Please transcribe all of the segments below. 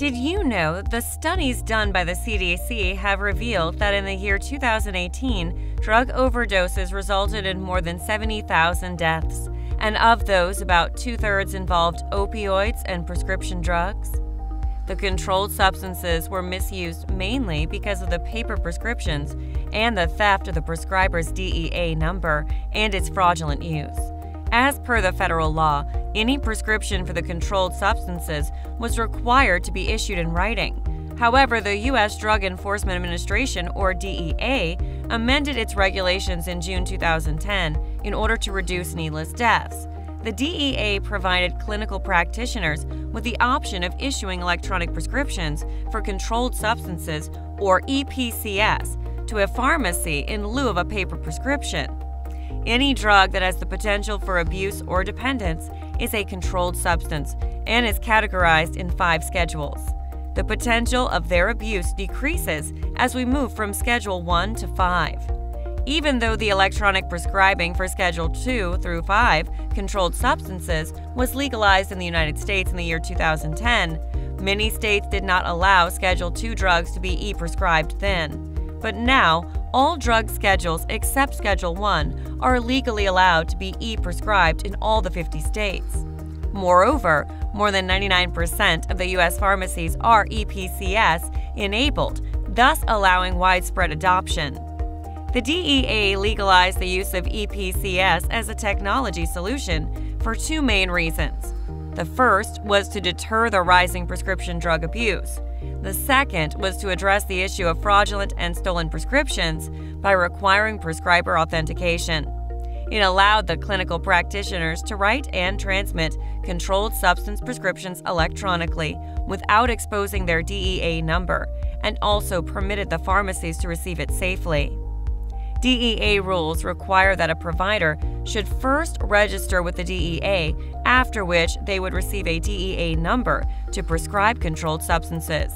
Did you know the studies done by the CDC have revealed that in the year 2018, drug overdoses resulted in more than 70,000 deaths, and of those, about 2/3 involved opioids and prescription drugs? The controlled substances were misused mainly because of the paper prescriptions and the theft of the prescriber's DEA number and its fraudulent use. As per the federal law, any prescription for the controlled substances was required to be issued in writing. However, the U.S. Drug Enforcement Administration, or DEA, amended its regulations in June 2010 in order to reduce needless deaths. The DEA provided clinical practitioners with the option of issuing electronic prescriptions for controlled substances, or EPCS, to a pharmacy in lieu of a paper prescription. Any drug that has the potential for abuse or dependence is a controlled substance and is categorized in 5 schedules. The potential of their abuse decreases as we move from Schedule 1 to 5. Even though the electronic prescribing for Schedule 2 through 5 controlled substances was legalized in the United States in the year 2010, many states did not allow Schedule 2 drugs to be e-prescribed then. But now, all drug schedules except Schedule 1 are legally allowed to be e-prescribed in all the 50 states. Moreover, more than 99% of the U.S. pharmacies are EPCS-enabled, thus allowing widespread adoption. The DEA legalized the use of EPCS as a technology solution for 2 main reasons. The first was to deter the rising prescription drug abuse. The second was to address the issue of fraudulent and stolen prescriptions by requiring prescriber authentication. It allowed the clinical practitioners to write and transmit controlled substance prescriptions electronically without exposing their DEA number, and also permitted the pharmacies to receive it safely. DEA rules require that a provider should first register with the DEA, after which they would receive a DEA number to prescribe controlled substances.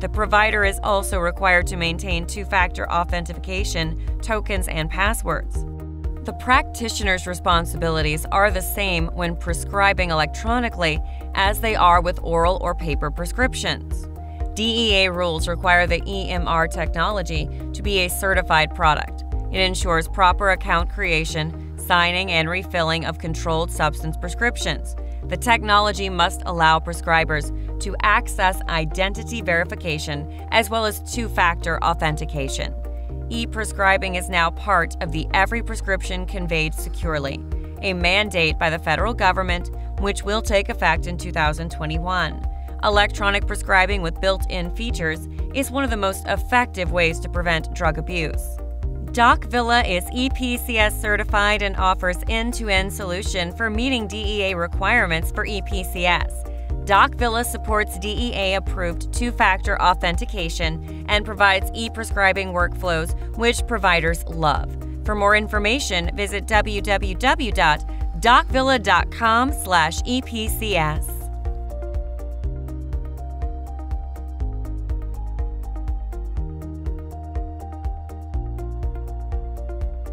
The provider is also required to maintain 2-factor authentication, tokens, and passwords. The practitioner's responsibilities are the same when prescribing electronically as they are with oral or paper prescriptions. DEA rules require the EMR technology to be a certified product. It ensures proper account creation, signing, and refilling of controlled substance prescriptions. The technology must allow prescribers to access identity verification as well as 2-factor authentication. E-prescribing is now part of the Every Prescription Conveyed Securely, a mandate by the federal government which will take effect in 2021. Electronic prescribing with built-in features is one of the most effective ways to prevent drug abuse. DocVilla is EPCS certified and offers end-to-end solution for meeting DEA requirements for EPCS. DocVilla supports DEA-approved 2-factor authentication and provides e-prescribing workflows which providers love. For more information, visit www.docvilla.com/EPCS.